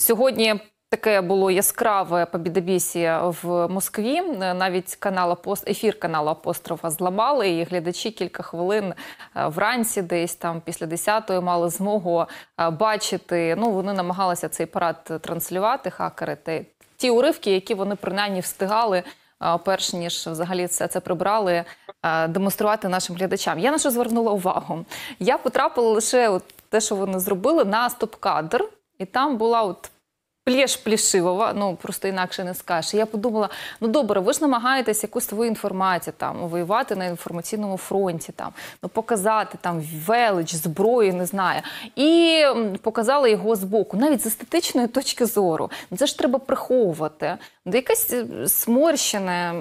Сьогодні таке було яскраве побєдобєсія в Москві. Навіть ефір каналу Апострофа зламали, і глядачі кілька хвилин вранці, десь там після 10-ї, мали змогу бачити. Ну, вони намагалися цей парад транслювати, хакери, ті уривки, які вони принаймні встигали, перш ніж взагалі все це прибрали, демонструвати нашим глядачам. Я на що звернула увагу? Я потрапила лише от те, що вони зробили, на стоп-кадр, і там була от плєш-плєшивова, ну просто інакше не скажеш. Я подумала, ну добре, ви ж намагаєтесь якусь свою інформацію, там, воювати на інформаційному фронті, там, ну, показати там велич, зброю, не знаю. І показали його збоку, навіть з естетичної точки зору. Це ж треба приховувати. Якась сморщена,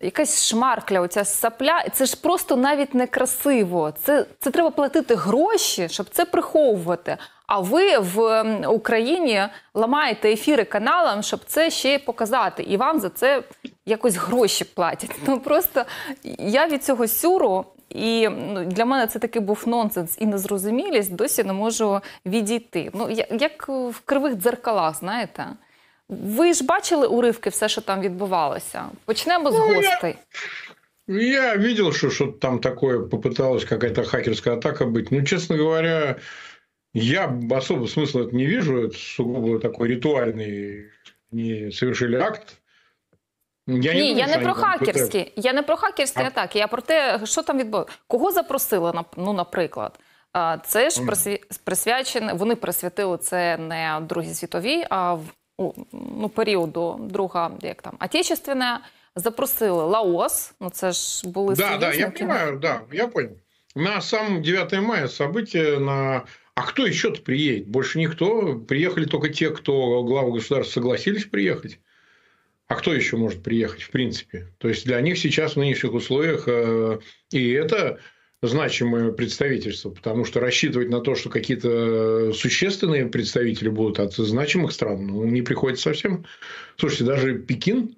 якась шмаркля, оця сапля, це ж просто навіть некрасиво. Це треба платити гроші, щоб це приховувати. А ви в Україні ламаєте ефіри каналам, щоб це ще показати. І вам за це якось гроші платять. Ну просто я від цього сюру, і для мене це таки був нонсенс і незрозумілість, досі не можу відійти. Ну як в кривих дзеркалах, знаєте. Ви ж бачили уривки, все, що там відбувалося? Почнемо з гостей. Я видел, что что-то там такое попыталась, какая-то хакерская атака быть. Но, честно говоря, я особого смысла это не вижу, это сугубо такой ритуальный, не совершили акт. Я не про хакерські атаки, я про те, що там відбувалося. Кого запросили, ну, наприклад? Це ж присвячено, вони присвятили це не Другій світовій, а в періоду Друга, як там, Отечественна. Запросили ЛАОС, ну це ж були союзники. Да, я понял. На самом 9 мая событие на... А кто еще-то приедет? Больше никто. Приехали только те, кто главы государств согласились приехать. А кто еще может приехать, в принципе? То есть для них сейчас в нынешних условиях и это значимое представительство, потому что рассчитывать на то, что какие-то существенные представители будут от значимых стран, ну, не приходится совсем. Слушайте, даже Пекин,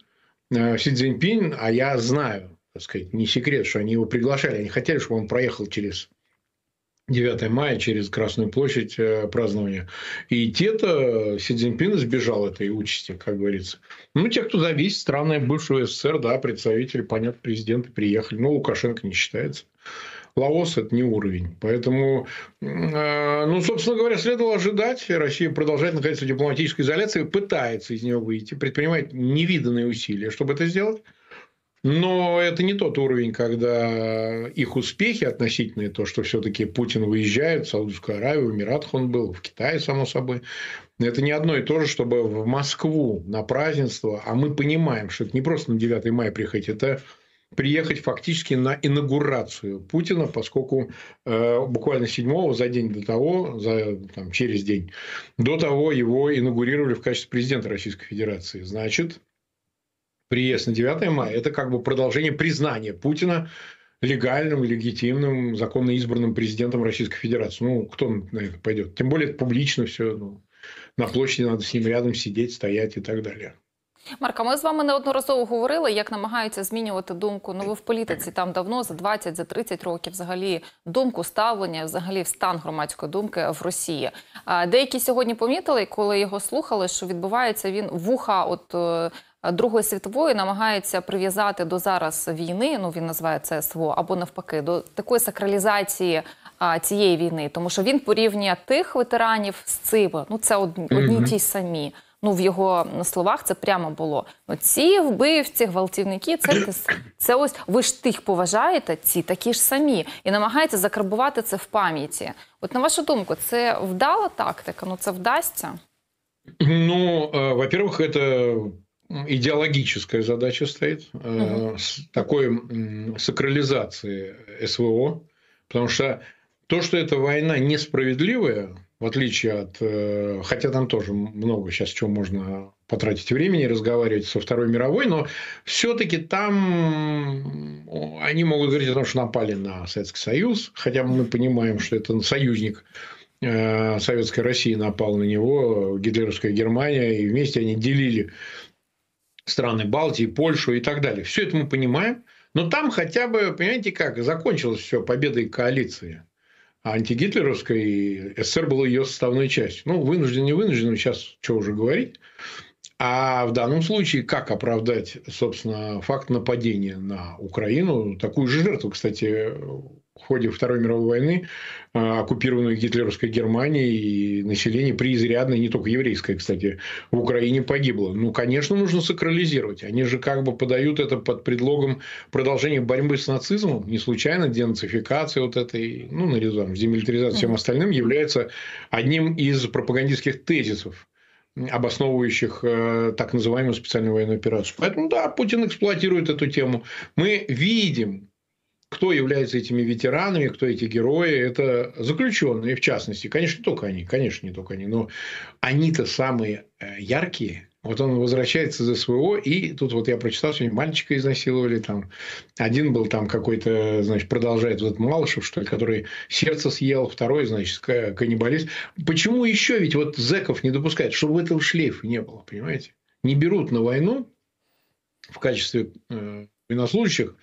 Си Цзиньпин, а я знаю, так сказать, не секрет, что они его приглашали, они хотели, чтобы он проехал через 9 мая, через Красную площадь празднования. И те-то Си Цзиньпин избежал этой участи, как говорится. Ну, те, кто зависит, страны бывшего СССР, да, представители, понятно, президенты приехали, но Лукашенко не считается. Лаос – это не уровень. Поэтому, ну, собственно говоря, следовало ожидать. Россия продолжает находиться в дипломатической изоляции, пытается из нее выйти, предпринимает невиданные усилия, чтобы это сделать. Но это не тот уровень, когда их успехи относительные, то, что все-таки Путин выезжает в Саудовскую Аравию, в Эмиратах он был, в Китае, само собой. Это не одно и то же, чтобы в Москву на празднество, а мы понимаем, что это не просто на 9 мая приехать, это... приехать фактически на инаугурацию Путина, поскольку буквально 7-го, за день до того, через день, до того его инаугурировали в качестве президента Российской Федерации. Значит, приезд на 9 мая – это как бы продолжение признания Путина легальным, легитимным, законно избранным президентом Российской Федерации. Ну, кто на это пойдет? Тем более, это публично все. Ну, на площади надо с ним рядом сидеть, стоять и так далее. Марка, ми з вами неодноразово говорили, як намагаються змінювати думку, ну ви в політиці там давно, за 20, за 30 років взагалі думку, ставлення, взагалі стан громадської думки в Росії. Деякі сьогодні помітили, коли його слухали, що відбувається він вуха от Другої світової, намагається прив'язати до зараз війни, ну він називає це СВО, або навпаки, до такої сакралізації цієї війни, тому що він порівнює тих ветеранів з цими, ну це одні ті самі. Ну, в його словах це прямо було. Ці вбивці, гвалтівники, це ось, ви ж тих поважаєте, ці такі ж самі. І намагається закарбувати це в пам'яті. От на вашу думку, це вдала тактика? Ну, це вдасться? Ну, во-первых, это идеологическая задача стоит. Такой сакрализации СВО. Потому что то, что эта война несправедливая, в отличие от... Хотя там тоже много сейчас чего можно потратить времени, разговаривать со Второй мировой, но все-таки там они могут говорить о том, что напали на Советский Союз, хотя мы понимаем, что это союзник Советской России напал на него, гитлеровская Германия, и вместе они делили страны Балтии, Польшу и так далее. Все это мы понимаем, но там хотя бы, понимаете как, закончилось все победой коалиции. антигитлеровской, СССР был ее составной частью. Ну, вынужден, не вынужден, сейчас что уже говорить. А в данном случае как оправдать, собственно, факт нападения на Украину? Такую же жертву, кстати, в ходе Второй мировой войны, оккупированную гитлеровской Германией, и население преизрядное, не только еврейское, кстати, в Украине погибло. Ну, конечно, нужно сакрализировать. Они же как бы подают это под предлогом продолжения борьбы с нацизмом. Не случайно денацификация вот этой, ну, нарезаем, демилитаризация всем остальным является одним из пропагандистских тезисов, обосновывающих так называемую специальную военную операцию. Поэтому, да, Путин эксплуатирует эту тему. Мы видим, кто является этими ветеранами, кто эти герои. Это заключенные, в частности. Конечно, не только они, но они-то самые яркие. Вот он возвращается из СВО, и тут вот я прочитал, сегодня мальчика изнасиловали, там один был там какой-то, значит, продолжает вот Малышев, что ли, который сердце съел, второй, значит, каннибалист. Почему еще ведь вот зэков не допускают? Чтобы этого шлейфа не было, понимаете? Не берут на войну в качестве военнослужащих,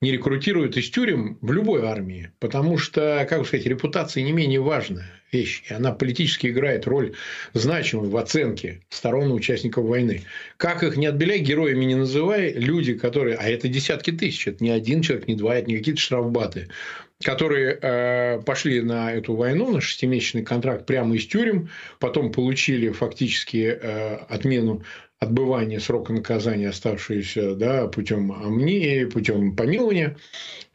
не рекрутируют из тюрем в любой армии, потому что, как сказать, репутация не менее важная вещь, и она политически играет роль значимую в оценке сторон участников войны. Как их не отбеляй, героями не называй, люди, которые, а это десятки тысяч, это не один человек, не два, это не какие-то штрафбаты, которые пошли на эту войну, на шестимесячный контракт прямо из тюрем, потом получили фактически отмену отбывания срока наказания, оставшиеся, да, путем амнии, путем помилования.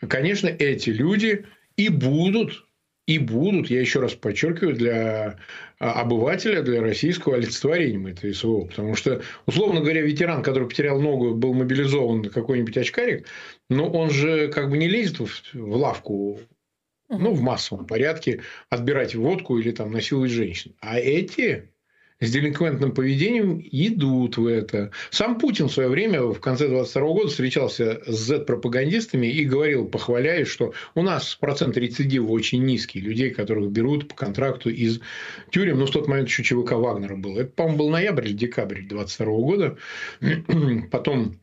Конечно, эти люди и будут, я еще раз подчеркиваю, для обывателя, для российского олицетворением этого СВО. Потому что, условно говоря, ветеран, который потерял ногу, был мобилизован какой-нибудь очкарик, но он же как бы не лезет в лавку, ну, в массовом порядке, отбирать водку или там насиловать женщин. А эти с деликвентным поведением идут в это. Сам Путин в свое время, в конце 22 года, встречался с Z-пропагандистами и говорил, похваляя, что у нас процент рецидива очень низкий. Людей, которых берут по контракту из тюрем. Ну, в тот момент еще ЧВК Вагнера было. Это, по-моему, был ноябрь или декабрь 22 года. Потом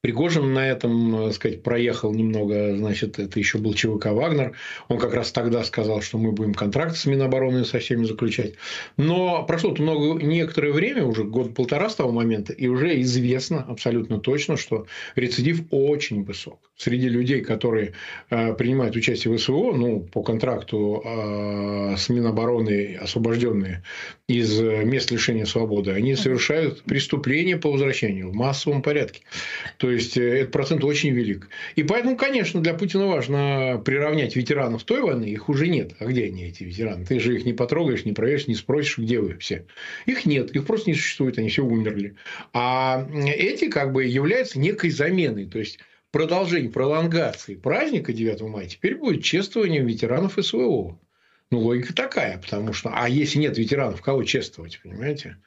Пригожин на этом, так сказать, проехал немного, значит, это еще был ЧВК «Вагнер». Он как раз тогда сказал, что мы будем контракт с Минобороны со всеми заключать. Но прошло-то некоторое время, уже год-полтора с того момента, и уже известно абсолютно точно, что рецидив очень высок. Среди людей, которые принимают участие в СВО, ну, по контракту с Минобороны, освобожденные из мест лишения свободы, они совершают преступления по возвращению в массовом порядке. То есть, этот процент очень велик. И поэтому, конечно, для Путина важно приравнять ветеранов той войны. Их уже нет. А где они, эти ветераны? Ты же их не потрогаешь, не проверишь, не спросишь, где вы все. Их нет. Их просто не существует. Они все умерли. А эти как бы являются некой заменой. То есть, продолжение, пролонгации праздника 9 мая теперь будет чествованием ветеранов СВО. Ну, логика такая. Потому что, а если нет ветеранов, кого чествовать? Понимаете?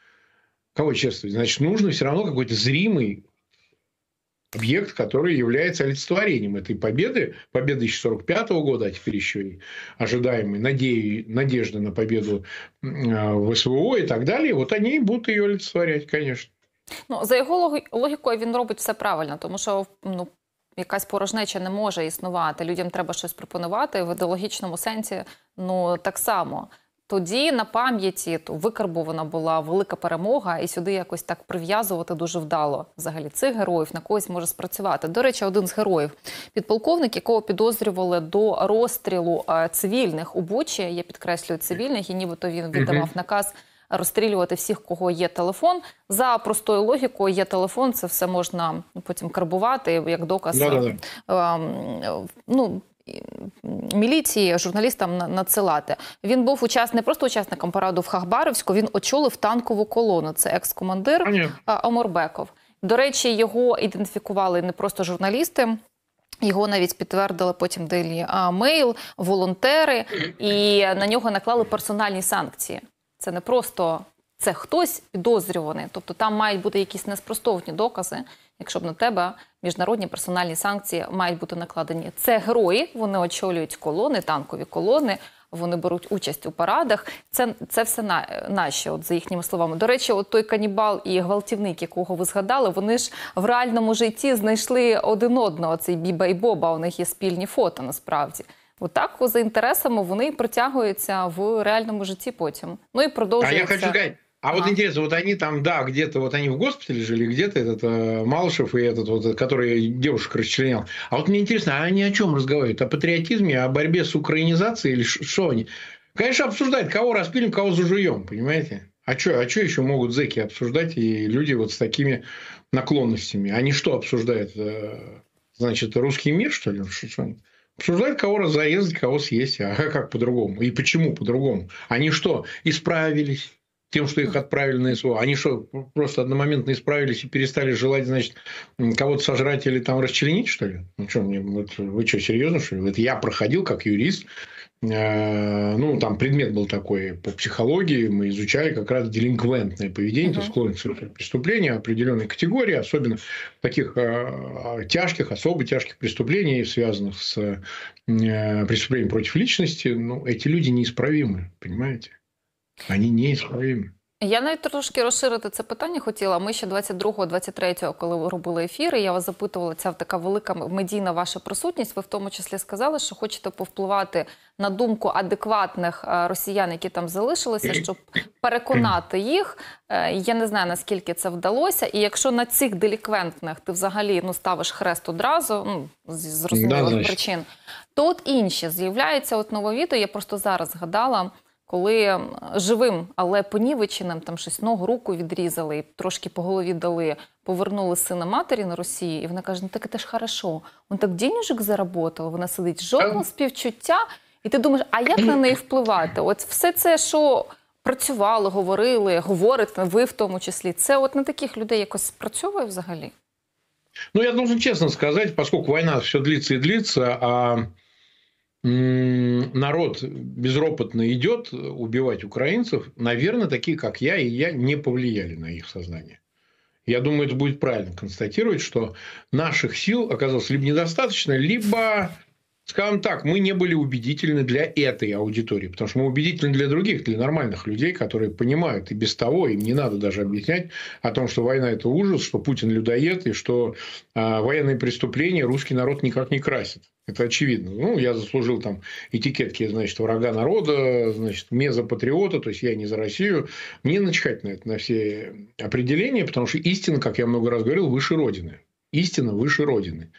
Кого чествовать? Значит, нужно все равно какой-то зримый объект, который является олицетворением этой победы, победы еще 45-го года, а теперь еще и ожидаемой надежды на победу в СВО и так далее, вот они будут ее олицетворять, конечно. Ну, за його логікою, він робить все правильно, тому що, ну, якась порожнеча не може існувати, людям треба щось пропонувати, в ідеологічному сенсі, ну, так само. Тоді на пам'яті викарбована була велика перемога, і сюди якось так прив'язувати дуже вдало взагалі цих героїв, на когось може спрацювати. До речі, один з героїв, підполковник, якого підозрювали до розстрілу цивільних у Бучі, я підкреслюю, цивільних, і нібито він віддавав наказ розстрілювати всіх, кого є телефон. За простою логікою, є телефон, це все можна потім карбувати, як доказ. Ну, міліції журналістам надсилати. Він був не просто учасником параду в Хабаровську, він очолив танкову колону. Це екс-командир Оморбеков. До речі, його ідентифікували не просто журналісти, його навіть підтвердили потім Daily Mail, волонтери, і на нього наклали персональні санкції. Це не просто це хтось підозрюваний, тобто там мають бути якісь неспростовні докази, якщо б на тебе міжнародні персональні санкції мають бути накладені. Це герої, вони очолюють колони, танкові колони, вони беруть участь у парадах. Це все наші, от за їхніми словами. До речі, от той канібал і гвалтівник, якого ви згадали, вони ж в реальному житті знайшли один одного, цей Біба і Боба, у них є спільні фото насправді. Отак за інтересами вони притягуються в реальному житті потім. Ну і продовжуються. Вот интересно, вот они там, да, где-то вот они в госпитале жили, где-то этот Малышев и этот вот, который девушек расчленял. А вот мне интересно, а они о чем разговаривают? О патриотизме, о борьбе с украинизацией или что они? Конечно, обсуждают, кого распилим, кого зажуем, понимаете? А что еще могут зэки обсуждать и люди вот с такими наклонностями? Они что обсуждают? Значит, русский мир, что ли? Что обсуждают, кого разорезать, кого съесть, а как по-другому? И почему по-другому? Они что, исправились тем, что их отправили на СВО? Они что, просто одномоментно исправились и перестали желать, значит, кого-то сожрать или там расчленить, что ли? Ну что, вы что, серьезно, что ли? Это я проходил как юрист. Ну, там предмет был такой по психологии. Мы изучали как раз делинквентное поведение, склонность к преступлению определенной категории, особенно таких тяжких, особо тяжких преступлений, связанных с преступлением против личности. Ну, эти люди неисправимы, понимаете? Вони не ісправні. Я навіть трошки розширити це питання хотіла. Ми ще 22-23, коли робили ефіри, я вас запитувала, ця така велика медійна ваша присутність. Ви в тому числі сказали, що хочете повпливати на думку адекватних росіян, які там залишилися, щоб переконати їх. Я не знаю, наскільки це вдалося. І якщо на цих деліквентних ти взагалі ставиш хрест одразу, з зрозумілих причин, то от інші з'являються. От нове відео, я просто зараз згадала, коли живим, але понівеченим, там щось ногу, руку відрізали, трошки по голові дали, повернули сина матері на Росії, і вона каже, ну так це ж хорошо, він так денежок заработав, вона сидить, жодного співчуття, і ти думаєш, а як на неї впливати? От все це, що працювали, говорили, говорите, ви в тому числі, це от на таких людей якось спрацьовує взагалі? Ну, я должен честно сказать, поскольку война все длится и длится, а народ безропотно идет убивать украинцев, наверное, такие, как я, и я не повлияли на их сознание. Я думаю, это будет правильно констатировать, что наших сил оказалось либо недостаточно, либо, скажем так, мы не были убедительны для этой аудитории, потому что мы убедительны для других, для нормальных людей, которые понимают и без того, им не надо даже объяснять о том, что война – это ужас, что Путин людоед, и что военные преступления русский народ никак не красит. Это очевидно. Ну, я заслужил там этикетки, значит, врага народа, значит, мезопатриота, то есть я не за Россию. Мне начихать на это, на все определения, потому что истина, как я много раз говорил, выше Родины. Истина выше Родины.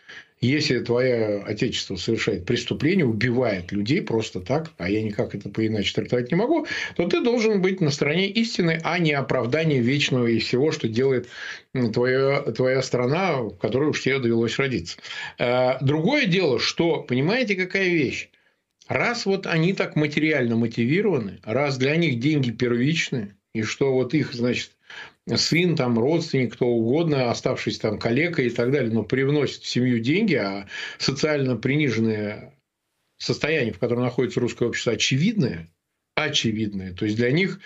Если твое отечество совершает преступление, убивает людей просто так, а я никак это по-иначе трактовать не могу, то ты должен быть на стороне истины, а не оправдания вечного и всего, что делает твоя страна, в которой уж тебе довелось родиться. Другое дело, что, понимаете, какая вещь? Раз вот они так материально мотивированы, раз для них деньги первичны, и что вот их, значит, сын, там, родственник, кто угодно, оставшись там калекой и так далее, но привносит в семью деньги, а социально приниженное состояние, в котором находится русское общество, очевидное. То есть для них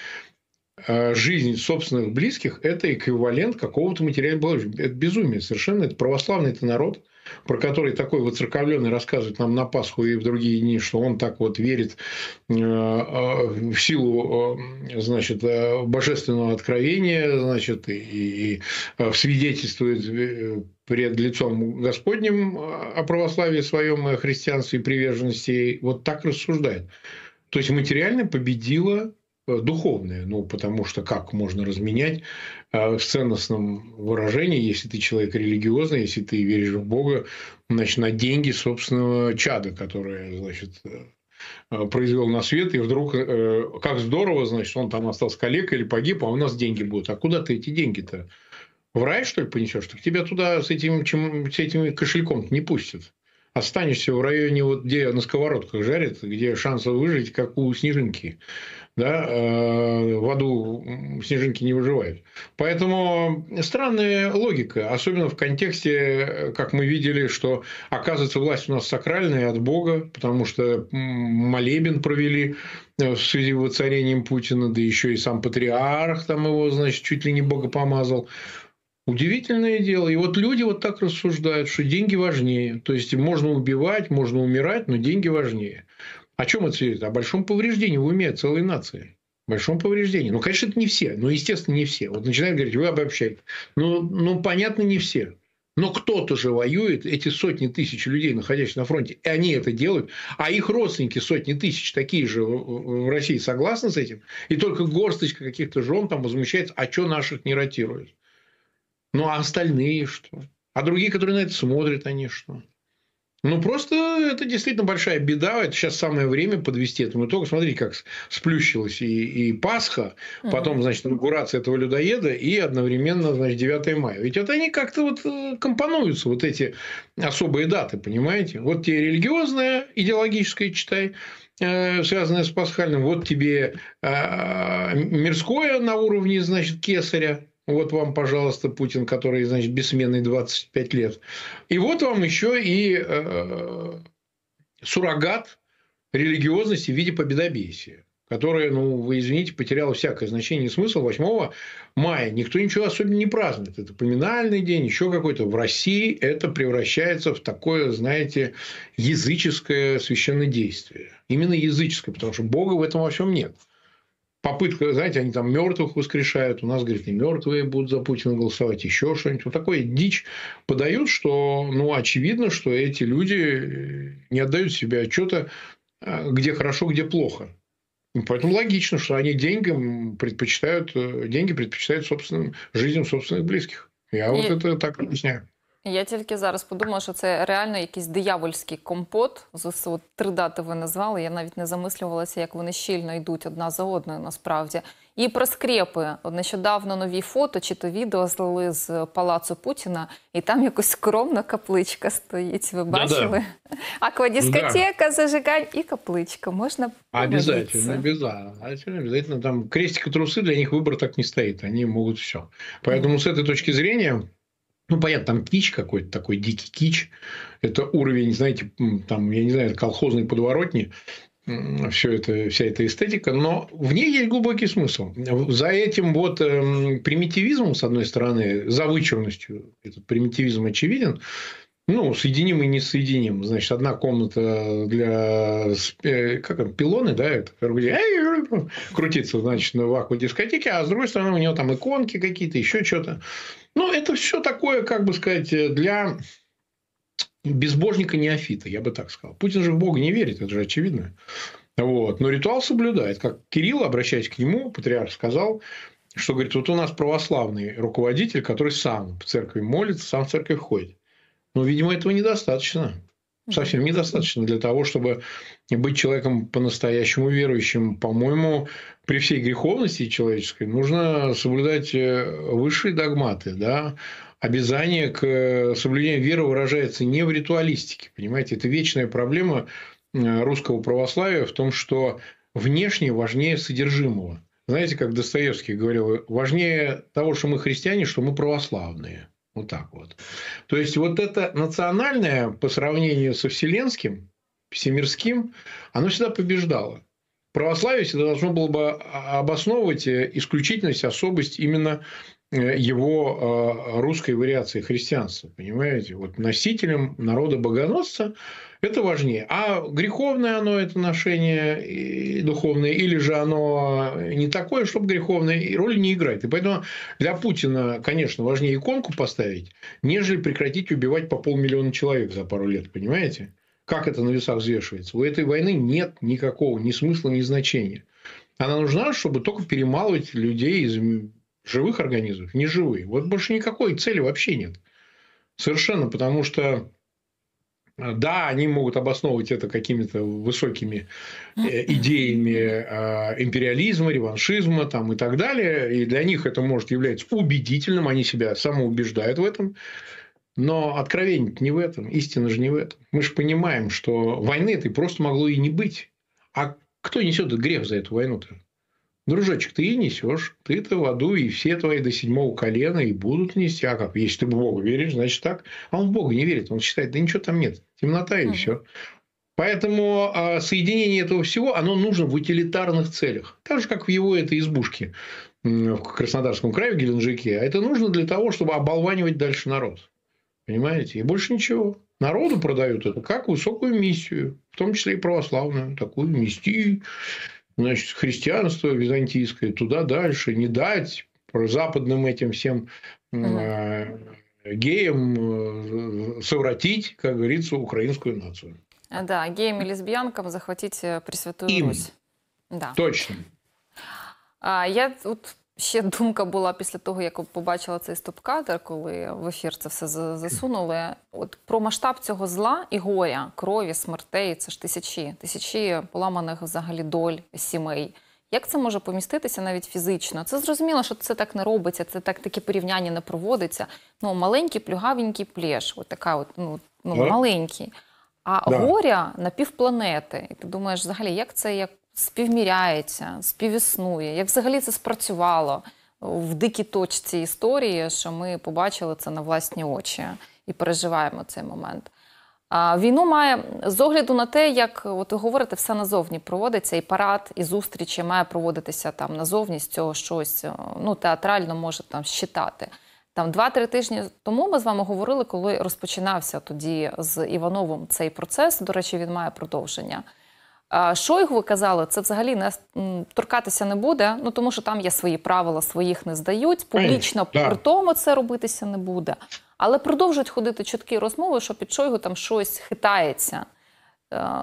жизнь собственных близких – это эквивалент какого-то материального благоденствия. Это безумие совершенно. Это православный-то народ, про который такой воцерковленный рассказывает нам на Пасху и в другие дни, что он так вот верит в силу, значит, божественного откровения, значит, и свидетельствует пред лицом Господним о православии своем, о христианстве и приверженности. Вот так рассуждает. То есть материально победила духовное, ну, потому что как можно разменять в ценностном выражении, если ты человек религиозный, если ты веришь в Бога, значит, на деньги собственного чада, которое, значит, произвел на свет, и вдруг, как здорово, значит, он там остался калекой или погиб, а у нас деньги будут. А куда ты эти деньги-то? В рай, что ли, понесешь? Так тебя туда с этим кошельком не пустят. Останешься в районе, вот, где на сковородках жарят, где шансов выжить, как у снежинки. Да? В аду снежинки не выживают. Поэтому странная логика, особенно в контексте, как мы видели, что, оказывается, власть у нас сакральная от Бога, потому что молебен провели в связи с воцарением Путина, да еще и сам патриарх там его, значит, чуть ли не Бога помазал. Удивительное дело. И вот люди вот так рассуждают, что деньги важнее. То есть можно убивать, можно умирать, но деньги важнее. О чем это свидетельствует? О большом повреждении в уме целой нации. Большом повреждении. Ну, конечно, это не все. Ну, естественно, не все. Вот начинают говорить, вы обобщаете. Ну, понятно, не все. Но кто-то же воюет, эти сотни тысяч людей, находящихся на фронте, и они это делают, а их родственники сотни тысяч, такие же в России, согласны с этим, и только горсточка каких-то жен там возмущается, а что наших не ротируют? Ну, а остальные что? А другие, которые на это смотрят, они что? Ну, просто это действительно большая беда. Это сейчас самое время подвести этому итогу. Смотрите, как сплющилась и Пасха, потом, значит, инаугурация этого людоеда и одновременно, значит, 9 мая. Ведь вот они как-то вот компонуются, вот эти особые даты, понимаете? Вот тебе религиозная, идеологическая, читай, связанное с пасхальным. Вот тебе мирское на уровне, значит, кесаря. Вот вам, пожалуйста, Путин, который, значит, бессменный 25 лет. И вот вам еще и суррогат религиозности в виде победобесия, которое, ну, вы извините, потеряло всякое значение и смысл. 8 мая никто ничего особенно не празднует. Это поминальный день, еще какой-то. В России это превращается в такое, знаете, языческое священнодействие. Именно языческое, потому что Бога в этом во всем нет. Попытка, знаете, они там мертвых воскрешают, у нас, говорит, и мертвые будут за Путина голосовать, еще что-нибудь. Вот такое дичь подают, что, ну, очевидно, что эти люди не отдают себе отчета, где хорошо, где плохо. И поэтому логично, что они деньги предпочитают собственным жизням собственных близких. Я вот это так объясняю. Я тільки зараз подумала, що це реально якийсь диявольський компот. З от три дати ви назвали, я навіть не замислювалася, як вони щільно йдуть одна за одною насправді. І про скрепи. Нещодавно нові фото чи то відео злили з палацу Путіна, і там якось скромна капличка стоїть, ви бачили? Да. Аквадискотека, зажигань і капличка. Можна помолитися. Обязательно. Там крестик и трусы, для них выбор так не стоит. Они могут все. Поэтому с этой точки зрения... Ну, понятно, там кич какой-то, такой дикий кич. Это уровень, знаете, там, я не знаю, колхозной подворотни. Все это, вся эта эстетика. Но в ней есть глубокий смысл. За этим вот примитивизмом, с одной стороны, за вычурностью этот примитивизм очевиден. Ну, соединим и не соединим. Значит, одна комната для пилоны, да, это крутится, значит, в аквадискотеке, а с другой стороны у него там иконки какие-то, еще что-то. Ну, это все такое, как бы сказать, для безбожника-неофита, я бы так сказал. Путин же в Бога не верит, это же очевидно. Вот. Но ритуал соблюдает. Как Кирилл, обращаясь к нему, патриарх сказал, что, говорит, вот у нас православный руководитель, который сам в церкви молится, сам в церковь ходит. Но, видимо, этого недостаточно. Совсем недостаточно для того, чтобы быть человеком по-настоящему верующим. По-моему, при всей греховности человеческой нужно соблюдать высшие догматы. Да? Обязание к соблюдению веры выражается не в ритуалистике. Понимаете, это вечная проблема русского православия в том, что внешнее важнее содержимого. Знаете, как Достоевский говорил, важнее того, что мы христиане, что мы православные. Вот так вот. То есть, вот это национальное по сравнению со вселенским, всемирским, оно всегда побеждало. Православие всегда должно было бы обосновывать исключительность, особость именно его русской вариации христианства. Понимаете? Вот носителем народа-богоносца это важнее. А греховное оно это ношение духовное, или же оно не такое, чтобы греховное, роли не играет. И поэтому для Путина, конечно, важнее иконку поставить, нежели прекратить убивать по 500 000 человек за пару лет. Понимаете? Как это на весах взвешивается? У этой войны нет никакого ни смысла, ни значения. Она нужна, чтобы только перемалывать людей из живых организмов, неживые. Вот больше никакой цели вообще нет. Совершенно, потому что... Да, они могут обосновывать это какими-то высокими идеями империализма, реваншизма там, и так далее. И для них это может являться убедительным, они себя самоубеждают в этом. Но откровение не в этом, истина же не в этом. Мы же понимаем, что войны-то просто могло и не быть. А кто несет грех за эту войну-то? Дружочек, ты и несешь, ты-то в аду, и все твои до 7-го колена и будут нести. А как? Если ты в Бога веришь, значит так. А он в Бога не верит, он считает, да ничего там нет, темнота и все. Поэтому соединение этого всего, оно нужно в утилитарных целях. Так же, как в его этой избушке в Краснодарском крае, в Геленджике. А это нужно для того, чтобы оболванивать дальше народ. Понимаете? И больше ничего. Народу продают это как высокую миссию, в том числе и православную, такую миссию. Значит, христианство византийское туда дальше не дать западным этим всем геям совратить, как говорится, украинскую нацию. Да, геям и лесбиянкам захватить Пресвятую Русь. Да. Точно. Я тут... Ще думка була після того, як побачила цей стоп-кадр, коли в ефір це все засунули. От про масштаб цього зла і горя, крові, смертей, це ж тисячі поламаних взагалі доль сімей. Як це може поміститися навіть фізично? Це зрозуміло, що це так не робиться, це так, такі порівняння не проводиться. Ну, маленький, плюгавенький плеш, от така от, маленький. А горя на півпланети. І ти думаєш, взагалі, як це, як співміряється, співіснує, як взагалі це спрацювало в дикій точці історії, що ми побачили це на власні очі і переживаємо цей момент. А війну має, з огляду на те, як, от ви говорите, все назовні проводиться, і парад, і зустрічі має проводитися там назовні, з цього щось, ну, театрально може там считати. Там 2-3 тижні тому ми з вами говорили, коли розпочинався тоді з Івановим цей процес, до речі, він має продовження. Шойгу казали, це взагалі торкатися не буде, ну, тому що там є свої правила, своїх не здають, публічно при тому це робитися не буде. Але продовжують ходити чіткі розмови, що під Шойгу там щось хитається.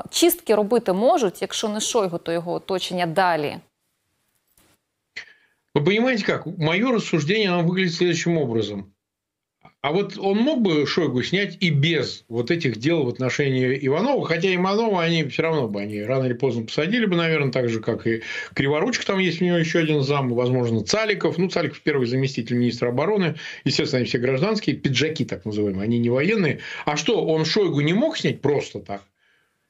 Чистки робити можуть, якщо не Шойгу, то його оточення далі. Вы понимаете как? Мое рассуждение, оно выглядит следующим образом. А вот он мог бы Шойгу снять и без вот этих дел в отношении Иванова, хотя Иванова они все равно бы, они рано или поздно посадили бы, наверное, так же, как и Криворучка, там есть у него еще один зам, возможно, Цаликов, ну, Цаликов первый заместитель министра обороны, естественно, они все гражданские, пиджаки так называемые, они не военные. А что, он Шойгу не мог снять просто так?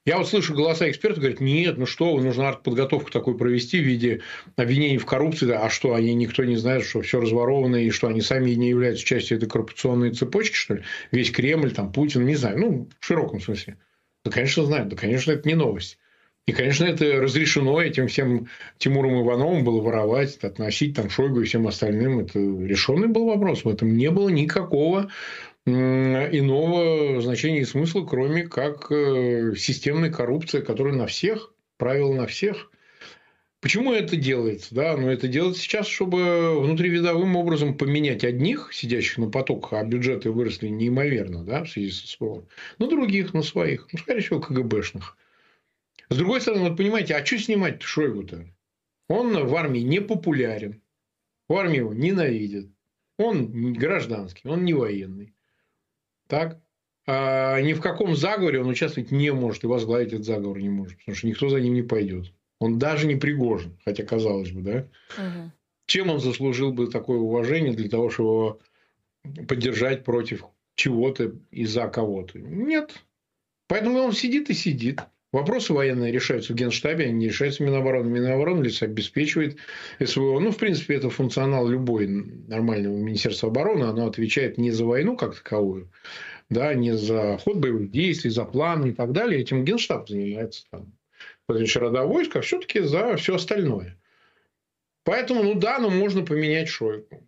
Я вот слышу голоса экспертов, говорят, нет, ну что, нужно артподготовку такую провести в виде обвинений в коррупции, а что, они никто не знает, что все разворовано, и что они сами не являются частью этой коррупционной цепочки, что ли? Весь Кремль, там, Путин, не знаю, ну, в широком смысле. Да, конечно, знают, да, конечно, это не новость. И, конечно, это разрешено этим всем Тимуром Ивановым было воровать, относить там Шойгу и всем остальным. Это решенный был вопрос, в этом не было никакого иного значения и смысла, кроме как системной коррупции, которая на всех, правила на всех. Почему это делается? Да, но это делается сейчас, чтобы внутривидовым образом поменять одних, сидящих на потоках, а бюджеты выросли неимоверно, да, в связи с СВО, на других, на своих, ну, скорее всего, КГБшных. С другой стороны, вот понимаете, а что снимать-то Шойгу-то? Он в армии не популярен, в армии его ненавидят, он гражданский, он не военный. Так? А ни в каком заговоре он участвовать не может и возглавить этот заговор не может, потому что никто за ним не пойдет. Он даже не Пригожин, хотя казалось бы, да? Угу. Чем он заслужил бы такое уважение для того, чтобы его поддержать против чего-то и за кого-то? Нет. Поэтому он сидит и сидит. Вопросы военные решаются в Генштабе, они не решаются в Минобороны. Минобороны лишь обеспечивает СВО. Ну, в принципе, это функционал любой нормального Министерства обороны. Оно отвечает не за войну как таковую, да, не за ход боевых действий, за план и так далее. Этим Генштаб занимается. Рода войск, а все-таки за все остальное. Поэтому, ну да, но можно поменять Шойгу.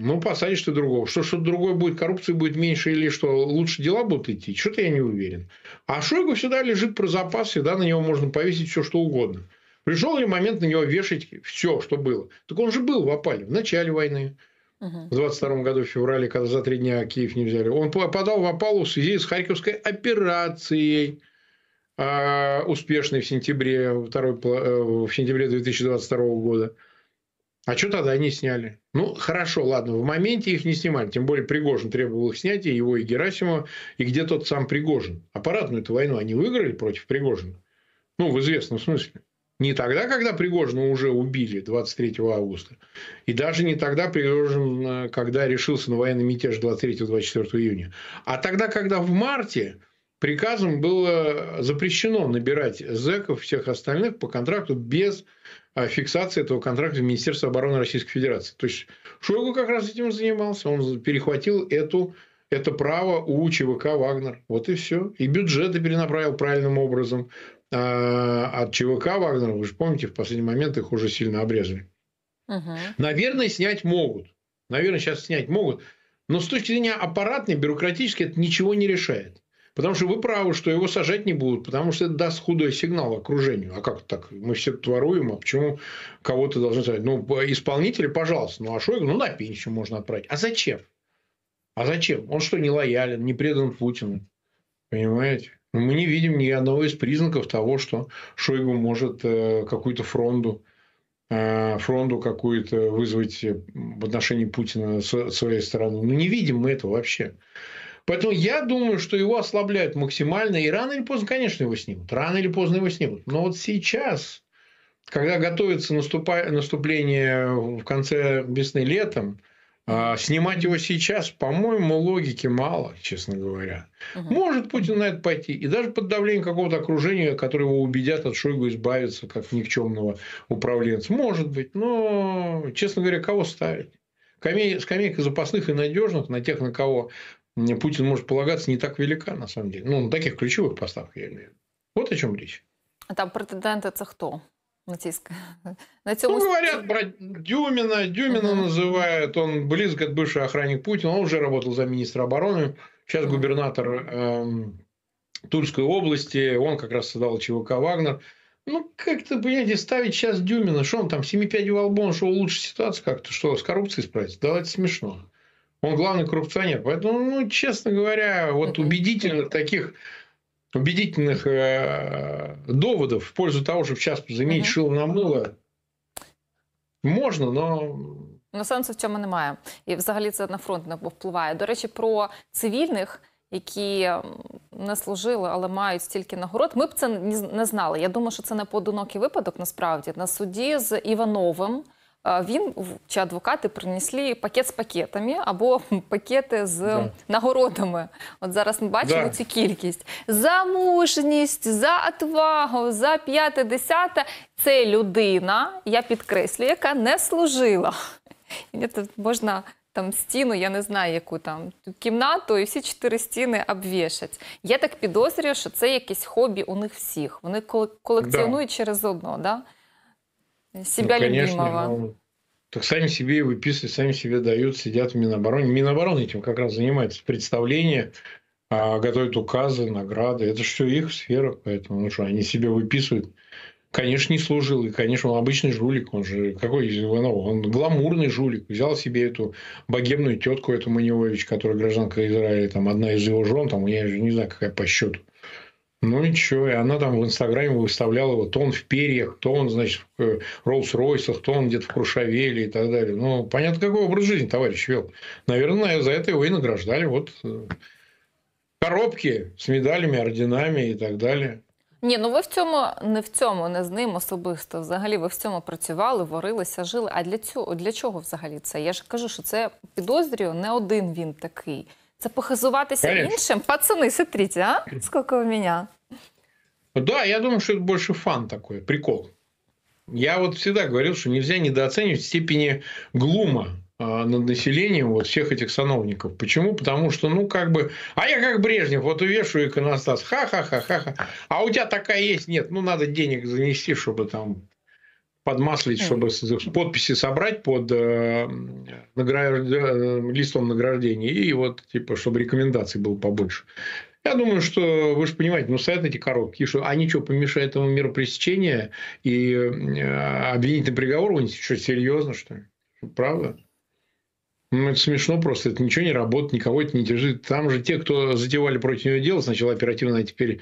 Ну, посадишь ты другого. Что что-то другое будет, коррупции будет меньше или что, лучше дела будут идти? Что-то я не уверен. А Шойгу всегда лежит про запас, всегда на него можно повесить все, что угодно. Пришел ли момент на него вешать все, что было? Так он же был в опале в начале войны, в 22 году, в феврале, когда за 3 дня Киев не взяли. Он попадал в опалу в связи с Харьковской операцией, успешной в сентябре 2022 года. А что тогда не сняли? Ну, хорошо, ладно, в моменте их не снимали. Тем более Пригожин требовал их снятия, его и Герасимова, и где тот сам Пригожин. Аппаратную эту войну они выиграли против Пригожина? Ну, в известном смысле. Не тогда, когда Пригожина уже убили 23 августа. И даже не тогда, Пригожин, когда решился на военный мятеж 23-24 июня. А тогда, когда в марте приказом было запрещено набирать зэков, всех остальных по контракту без фиксации этого контракта в Министерстве обороны Российской Федерации. То есть Шойгу как раз этим занимался, он перехватил это право у ЧВК «Вагнер». Вот и все. И бюджеты перенаправил правильным образом от ЧВК «Вагнера». Вы же помните, в последний момент их уже сильно обрезали. Угу. Наверное, снять могут. Наверное, сейчас снять могут. Но с точки зрения аппаратной, бюрократической, это ничего не решает. Потому что вы правы, что его сажать не будут, потому что это даст худой сигнал окружению. А как так? Мы все воруем, а почему кого-то должны сказать? Ну, исполнители, пожалуйста. Ну, а Шойгу, ну, на пенсию можно отправить. А зачем? А зачем? Он что, не лоялен, не предан Путину? Понимаете? Но мы не видим ни одного из признаков того, что Шойгу может какую-то фронту какую-то вызвать в отношении Путина со своей стороны. Ну, не видим мы этого вообще. Поэтому я думаю, что его ослабляют максимально. И рано или поздно, конечно, его снимут. Рано или поздно его снимут. Но вот сейчас, когда готовится наступление в конце весны, летом, снимать его сейчас, по-моему, логики мало, честно говоря. Может Путин на это пойти. И даже под давлением какого-то окружения, которое его убедят от Шойгу избавиться, как никчемного управленца. Может быть. Но, честно говоря, кого ставить? Скамейка запасных и надежных на тех, на кого Путин может полагаться, не так велика, на самом деле. Ну, на таких ключевых поставках, я имею в виду. Вот о чем речь. А там претенденты – это кто? Ну, говорят про Дюмина. Дюмина называют. Он близко бывший охранник Путина. Он уже работал за министра обороны. Сейчас губернатор Тульской области. Он как раз создал ЧВК «Вагнер». Ну, как-то, понимаете, ставить сейчас Дюмина. Что он там, 7,5 во лбу, он что, улучшит ситуацию как-то? Что, с коррупцией справится? Да, это смешно. Он главный коррупционер. Поэтому, ну, честно говоря, вот убедительных доводов в пользу того, чтобы сейчас заменить шило на мыло, можна, но сенсу в цьому немає. І взагалі це на фронт не впливає. До речі, про цивільних, які не служили, але мають стільки нагород, ми б це не знали. Я думаю, що це не поодинокий випадок, насправді. На суді з Івановим він чи адвокати принесли пакет з пакетами або пакети з нагородами. От зараз ми бачимо цю кількість. За мужність, за отвагу, за 5-10. Це людина, я підкреслюю, яка не служила. Можна там стіну, я не знаю яку там, кімнату і всі 4 стіни обвішать. Я так підозрюю, що це якесь хобі у них всіх. Вони колекціонують через одно, так? Себя любимого. Ну, так сами себе выписывают, сами себе дают, сидят в Минобороны. Минобороны этим как раз занимается. Представление, готовят указы, награды. Это все их сфера. Поэтому ну, что, они себе выписывают. Конечно, не служил. И, конечно, он обычный жулик. Он же какой из Иванова? Он гламурный жулик. Взял себе эту богемную тетку, эту Маневович, которая гражданка Израиля. Там одна из его жен, там, я же не знаю, какая по счету. Ну ничего, и она там в Инстаграме выставляла его, то он в перьях, то он, значит, в Роллс-Ройсах, то он где-то в Крушавеле и так далее. Ну, понятно, какой образ жизни товарищ вел. Наверное, за это его и награждали. Вот коробки с медалями, орденами и так далее. Ні, ну ви не в цьому, не з ним особисто. Взагалі ви в цьому працювали, варилися, жили. А для чого взагалі це? Я ж кажу, що це, підозрюю, не один він такий. Это похизуватися іншим? Пацаны, смотрите, а? Сколько у меня. Да, я думаю, что это больше фан такой, прикол. Я вот всегда говорил, что нельзя недооценивать степени глума над населением вот всех этих сановников. Почему? Потому что, ну, как бы... А я как Брежнев, вот увешу иконостас, ха-ха-ха-ха-ха. А у тебя такая есть? Нет, ну, надо денег занести, чтобы там... подмаслить, чтобы подписи собрать под листом награждения, и вот, типа, чтобы рекомендаций было побольше. Я думаю, что, вы же понимаете, ну, стоят эти коробки, что они что, помешают этому меру пресечения и обвинительный приговор вынести? Что, серьезно, что ли? Правда? Ну, это смешно просто, это ничего не работает, никого это не держит. Там же те, кто затевали против нее дело, сначала оперативное, а теперь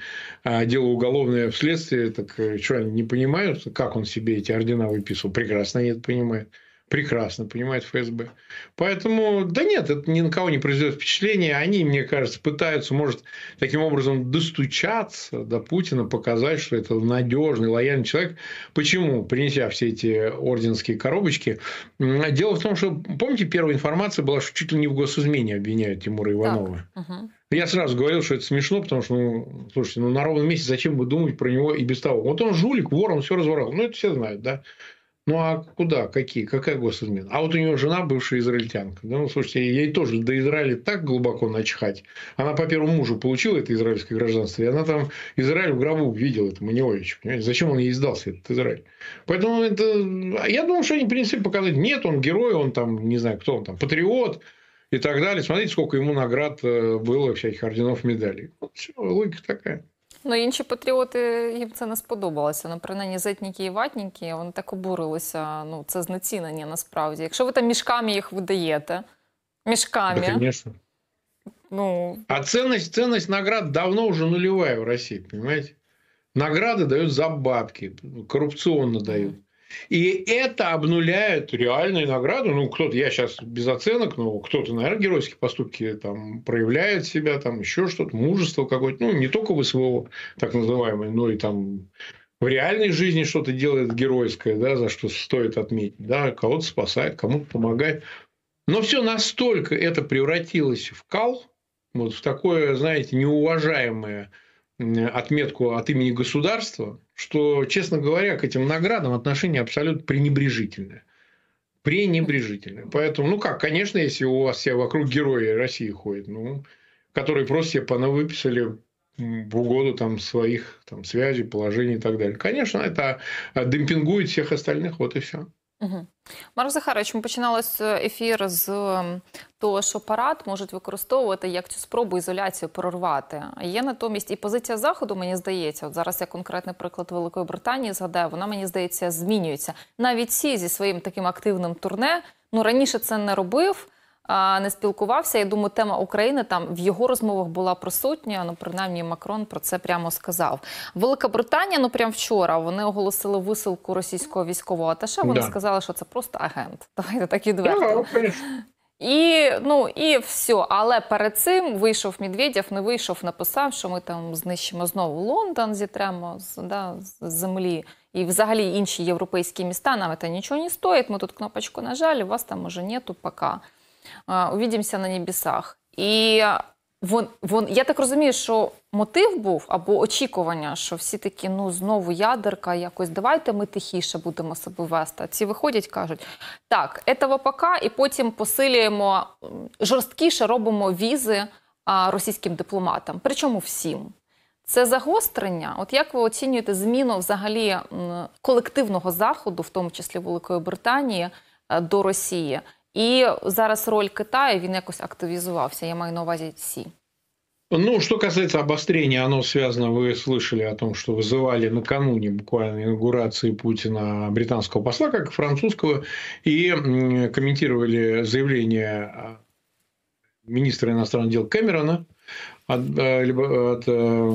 дело уголовное вследствие, так что, они не понимают, как он себе эти ордена выписывал? Прекрасно они это понимают. Прекрасно понимает ФСБ. Поэтому, да нет, это ни на кого не произведет впечатление. Они, мне кажется, пытаются, может, таким образом достучаться до Путина, показать, что это надежный, лояльный человек. Почему? Принеся все эти орденские коробочки. Дело в том, что, помните, первая информация была, что чуть ли не в госизмене обвиняют Тимура Иванова. Я сразу говорил, что это смешно, потому что, ну, слушайте, ну, на ровном месте зачем вы думать про него и без того? Вот он жулик, вор, он все разворовал. Ну, это все знают, да? Ну, а куда? Какая госизмена? А вот у него жена бывшая израильтянка. Да, ну, слушайте, ей тоже до Израиля так глубоко начихать. Она по первому мужу получила это израильское гражданство, и она там Израиль в гробу видела, это Маневович. Понимаете? Зачем он ей сдался, этот Израиль? Поэтому это... Я думаю, что они, в принципе, показать. Нет, он герой, он там, не знаю, кто он там, патриот и так далее. Смотрите, сколько ему наград было, всяких орденов, медалей. Вот все, логика такая. Ну, інші патріоти, їм це не сподобалося. Ну, принаймні, зетніки і ватніки, вони так обурилися. Ну, це знецінення, насправді. Якщо ви там мішками їх видаєте. Мішками. Да, звісно. Ну... А ценность наград давно уже нулевая в России, понимаете? Награды дают за бабки, коррупционно дают. И это обнуляет реальные награды. Ну, кто-то, я сейчас без оценок, но кто-то, наверное, геройские поступки там проявляет себя, там еще что-то, мужество какое-то. Ну, не только ВСВО, так называемое, но и там в реальной жизни что-то делает геройское, да, за что стоит отметить. Да, кого-то спасает, кому-то помогает. Но все настолько это превратилось в кал, вот в такое, знаете, неуважаемое отметку от имени государства, что, честно говоря, к этим наградам отношение абсолютно пренебрежительное. Поэтому, ну как, конечно, если у вас все вокруг герои России ходят, ну, которые просто себе понавыписали в угоду там своих там связей, положений и так далее. Конечно, это демпингует всех остальных, вот и все. Угу. Марк Захарович, ми починали ефір з того, що парад можуть використовувати як цю спробу ізоляцію прорвати. Є натомість і позиція Заходу, мені здається, от зараз я конкретний приклад Великої Британії згадаю, вона, мені здається, змінюється. Навіть Сі зі своїм таким активним турне, ну раніше це не робив, не спілкувався. Я думаю, тема України там в його розмовах була присутня, ну, принаймні Макрон про це прямо сказав. Велика Британія, ну, прямо вчора, вони оголосили висилку російського військового аташе, вони сказали, що це просто агент. Давайте так відверто. І, ну, і все. Але перед цим вийшов Медведєв, не вийшов, написав, що ми там знищимо знову Лондон, зітремо з землі. І взагалі інші європейські міста, нам це нічого не стоїть, ми тут кнопочку нажали, вас там уже нету, пока. Увідімося на небесах. І я так розумію, що мотив був, або очікування, що всі такі, ну, знову ядерка, якось давайте ми тихіше будемо себе вести. А ці виходять, кажуть, так, этого пока, і потім посилюємо, жорсткіше робимо візи російським дипломатам. Причому всім. Це загострення. От як ви оцінюєте зміну взагалі колективного Заходу, в тому числі Великої Британії, до Росії? И зараз роль Китая, он как-то активизировался, я имею в виду Си. Ну, что касается обострения, оно связано, вы слышали о том, что вызывали накануне буквально инаугурации Путина британского посла, как и французского, и комментировали заявление министра иностранных дел Кэмерона от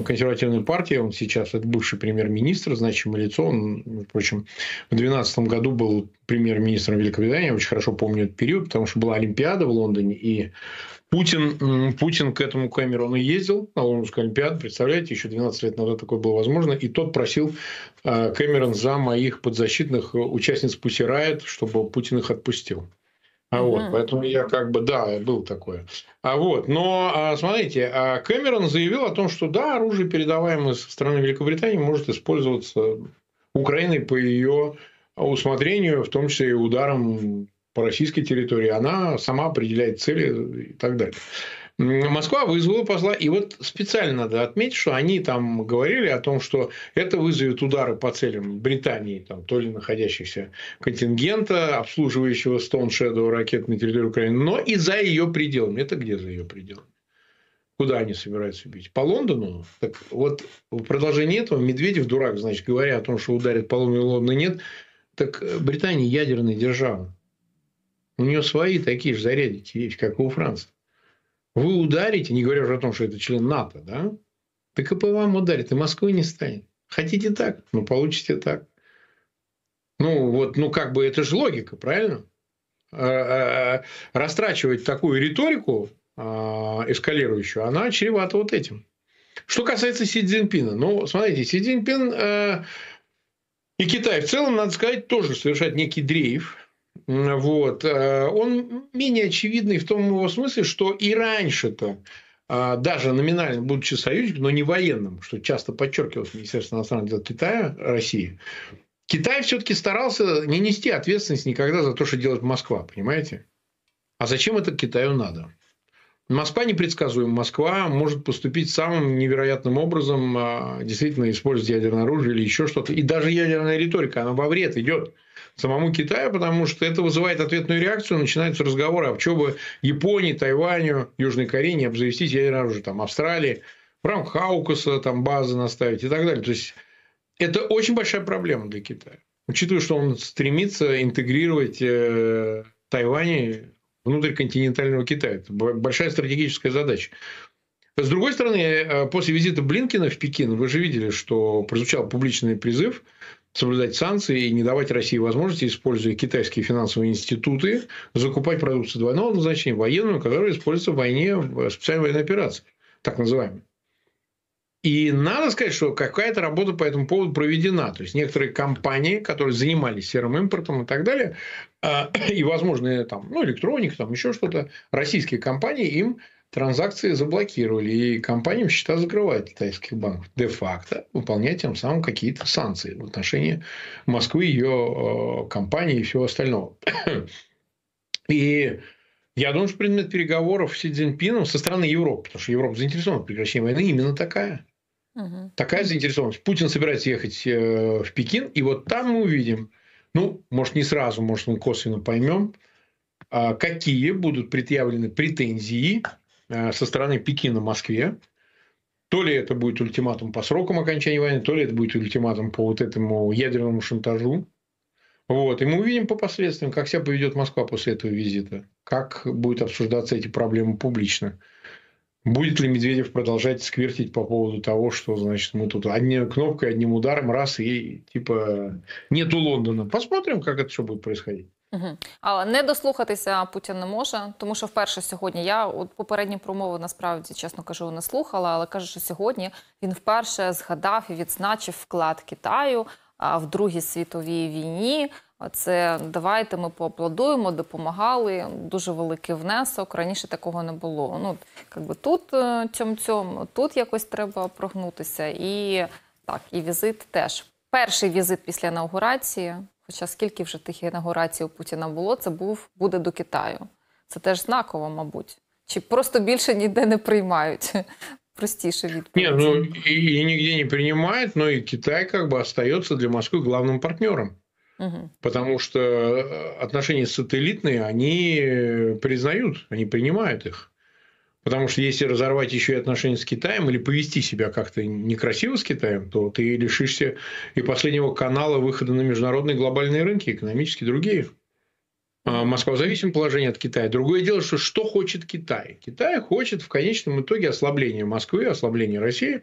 консервативной партии, он сейчас это бывший премьер-министр, значимое лицо, он, впрочем, в 2012 году был премьер-министром Великобритании, я очень хорошо помню этот период, потому что была Олимпиада в Лондоне, и Путин к этому Кэмерону ездил на Лондонскую Олимпиаду, представляете, еще 12 лет назад такое было возможно, и тот просил Кэмерон за моих подзащитных участниц Пусси Райот, чтобы Путин их отпустил. Поэтому я как бы, да, был такое. Но смотрите, Кэмерон заявил о том, что да, оружие, передаваемое со стороны Великобритании, может использоваться Украиной по ее усмотрению, в том числе и ударом по российской территории. Она сама определяет цели и так далее. Москва вызвала посла, и вот специально надо отметить, что они там говорили о том, что это вызовет удары по целям Британии, там, то ли находящихся контингента, обслуживающего Stone Shadow ракет на территории Украины, но и за ее пределами. Это где за ее пределами? Куда они собираются бить? По Лондону? Так вот, в продолжении этого Медведев, дурак, значит, говоря о том, что ударит по Лондону, нет. Так Британия ядерная держава. У нее свои такие же зарядики есть, как и у Франции. Вы ударите, не говоря уже о том, что это член НАТО, да? Так и по вам ударит, и Москвы не станет. Хотите так, но получите так. Ну, вот, ну как бы это же логика, правильно? Растрачивать такую риторику эскалирующую, она чревата вот этим. Что касается Си Цзиньпина. Ну, смотрите, Си Цзиньпин и Китай в целом, надо сказать, тоже совершает некий дрейф. Вот. Он менее очевидный в том его смысле, что и раньше-то, даже номинально, будучи союзником, но не военным, что часто подчеркивалось Министерство иностранных дел Китая, России, Китай все-таки старался не нести ответственность никогда за то, что делает Москва, понимаете? А зачем это Китаю надо? Москва непредсказуема. Москва может поступить самым невероятным образом, действительно использовать ядерное оружие или еще что-то. И даже ядерная риторика, она во вред идет самому Китаю, потому что это вызывает ответную реакцию, начинаются разговоры, а почему бы Японии, Тайваню, Южной Корее не обзавестись ядерное оружие, там, Австралии, в рамках Хаукаса там базы наставить и так далее. То есть это очень большая проблема для Китая, учитывая, что он стремится интегрировать Тайвань внутриконтинентального Китая. Это большая стратегическая задача. С другой стороны, после визита Блинкена в Пекин, вы же видели, что прозвучал публичный призыв соблюдать санкции и не давать России возможности, используя китайские финансовые институты, закупать продукцию двойного назначения, военную, которая используется в войне, в специальной военной операции, так называемой. И надо сказать, что какая-то работа по этому поводу проведена. То есть некоторые компании, которые занимались серым импортом и так далее, и, возможно, там, электроника, там еще что-то, российские компании им транзакции заблокировали. И компаниям счета закрывают китайских банков, де-факто выполняя тем самым какие-то санкции в отношении Москвы, ее компаний и всего остального. И я думаю, что предмет переговоров с Си Цзиньпином со стороны Европы, потому что Европа заинтересована в прекращении войны, именно такая. Такая заинтересованность. Путин собирается ехать в Пекин, и вот там мы увидим, может, не сразу, может, мы косвенно поймем, какие будут предъявлены претензии со стороны Пекина в Москве. То ли это будет ультиматум по срокам окончания войны, то ли это будет ультиматум по вот этому ядерному шантажу. И мы увидим по последствиям, как себя поведет Москва после этого визита, как будут обсуждаться эти проблемы публично. Будет ли Медведев продолжать сквертить по поводу того, что, значит, мы тут одной кнопкой, одним ударом, раз, и типа нету Лондона. Посмотрим, как это все будет происходить. Але не дослухатися Путін не може, тому що вперше сьогодні, я попередні промови насправді, чесно кажу, не слухала, але кажу, що сьогодні він вперше згадав і відзначив вклад Китаю в Другій світовій війні. Це давайте ми поаплодуємо, допомагали, дуже великий внесок, раніше такого не було. Тут цьом-цьом, тут якось треба прогнутися. І так, і візит теж. Перший візит після інаугурації, хоча скільки вже тих інаугурацій у Путіна було, це буде до Китаю. Це теж знаково, мабуть. Чи просто більше ніде не приймають? Простейший вид. Нет, и нигде не принимает, но и Китай как бы остается для Москвы главным партнером. Потому что отношения сателлитные, они признают, они принимают их. Потому что если разорвать еще и отношения с Китаем или повести себя как-то некрасиво с Китаем, то ты лишишься и последнего канала выхода на международные глобальные рынки, экономические, другие. Москва в зависимом положении от Китая. Другое дело, что хочет Китай. Китай хочет в конечном итоге ослабления Москвы, ослабления России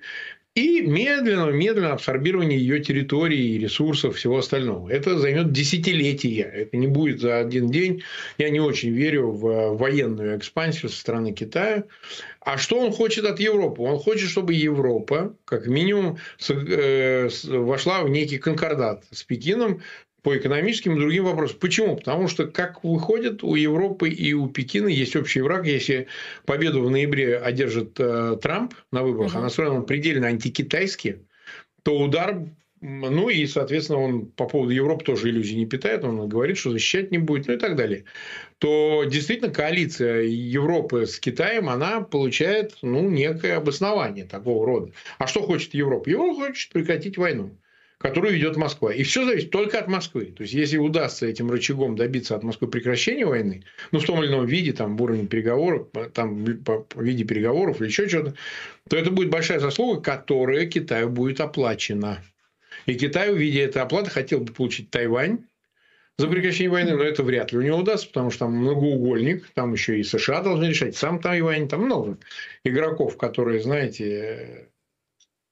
и медленного абсорбирования ее территории, ресурсов, всего остального. Это займет десятилетия. Это не будет за один день. Я не очень верю в военную экспансию со стороны Китая. А что он хочет от Европы? Он хочет, чтобы Европа, как минимум, вошла в некий конкордат с Пекином по экономическим и другим вопросам. Почему? Потому что, как выходит, у Европы и у Пекина есть общий враг. Если победу в ноябре одержит Трамп на выборах, а настроен он предельно антикитайски, то удар, и, соответственно, он по поводу Европы тоже иллюзий не питает, он говорит, что защищать не будет, и так далее. То действительно коалиция Европы с Китаем, она получает, некое обоснование такого рода. А что хочет Европа? Европа хочет прекратить войну, которую ведет Москва. И все зависит только от Москвы. То есть, если удастся этим рычагом добиться от Москвы прекращения войны, в том или ином виде, в уровне переговоров, в виде переговоров или еще что-то, то это будет большая заслуга, которая Китаю будет оплачена. И Китай, видя этой оплаты, хотел бы получить Тайвань за прекращение войны, но это вряд ли у него удастся, потому что там многоугольник, там еще и США должны решать, сам Тайвань, там много игроков, которые, знаете,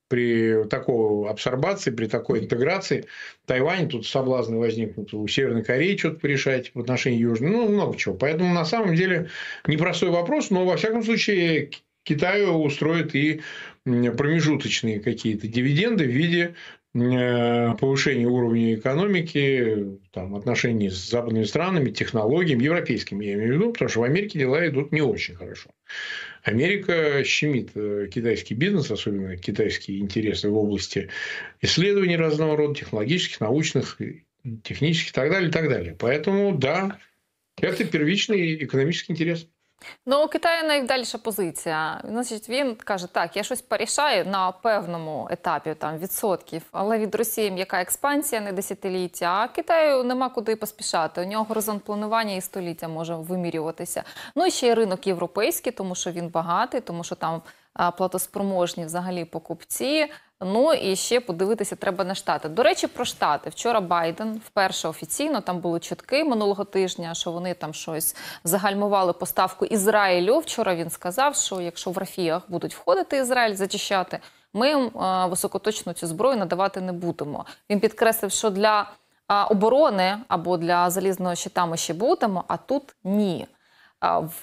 при такой абсорбации, при такой интеграции Тайвань, тут соблазны возникнут у Северной Кореи что-то порешать в отношении Южной, много чего. Поэтому на самом деле непростой вопрос, но во всяком случае Китаю устроит и промежуточные какие-то дивиденды в виде повышения уровня экономики, отношений с западными странами, технологиями, европейскими, я имею в виду, потому что в Америке дела идут не очень хорошо. Америка щемит китайский бизнес, особенно китайские интересы в области исследований разного рода, технологических, научных, технических и так далее, и так далее. Поэтому, да, это первичный экономический интерес. У Китаю найдальша позиція. Він каже, так, я щось порішаю на певному етапі, відсотків, але від Росії м'яка експансія, не десятиліття, а Китаю нема куди поспішати. У нього горизонт планування і століття може вимірюватися. І ще й ринок європейський, тому що він багатий, тому що там платоспроможні взагалі покупці, Ну і ще подивитися треба на Штати. До речі, про Штати. Вчора Байден вперше офіційно, там були чутки минулого тижня, що вони там щось загальмували поставку Ізраїлю. Вчора він сказав, що якщо в Рафіях будуть входити Ізраїль, зачищати, ми їм високоточну цю зброю надавати не будемо. Він підкреслив, що для оборони або для залізного щита ми ще будемо, а тут ні.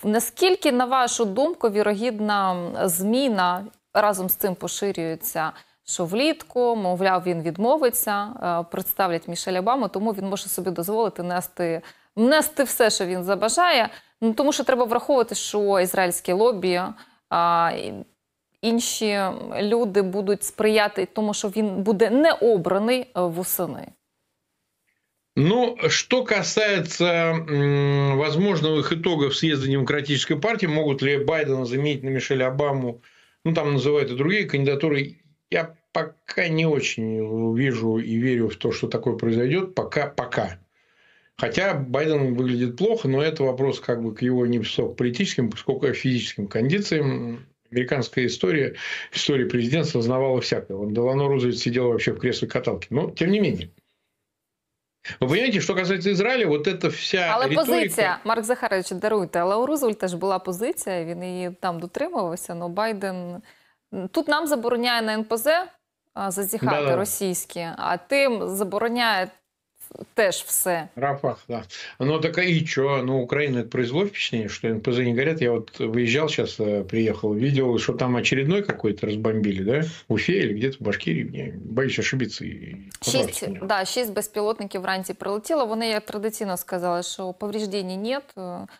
Наскільки, на вашу думку, вірогідна зміна, разом з цим поширюється, що влітку, мовляв, він відмовиться, представлять Мішель Обаму, тому він може собі дозволити нести все, що він забажає. Ну, тому що треба враховувати, що ізраїльське лобі, інші люди будуть сприяти тому, що він буде не обраний восени. Ну, что касается возможных итогов съезда Демократической партии, могут ли Байдена заменить на Мишеля Обаму, ну, там называют и другие кандидатуры, я пока не очень вижу и верю в то, что такое произойдет, пока. Хотя Байден выглядит плохо, но это вопрос как бы к его не столько политическим, сколько физическим кондициям. Американская история президентства знавала всякое. Он давно Рузвельт сидел вообще в кресле каталки, но тем не менее. Вы понимаете, что касается Израиля, вот это вся але риторика... Але позиция, Марк Захарович, даруйте, але у Рузвельта ж була позиція, він її там дотримувався, но Байден... Тут нам забороняє на НПЗ зазіхати російські, а тим забороняє теж все. Рафах, да. Ну так и что? Ну, Украина, это произвело впечатление, что НПЗ не горят. Я вот выезжал сейчас, приехал, видел, что там очередной какой-то разбомбили, да? В Уфе или где-то в Башкирии. Боюсь ошибиться. Шесть беспилотников вранці прилетело. Вони, як традиційно сказали, що повреждений нет,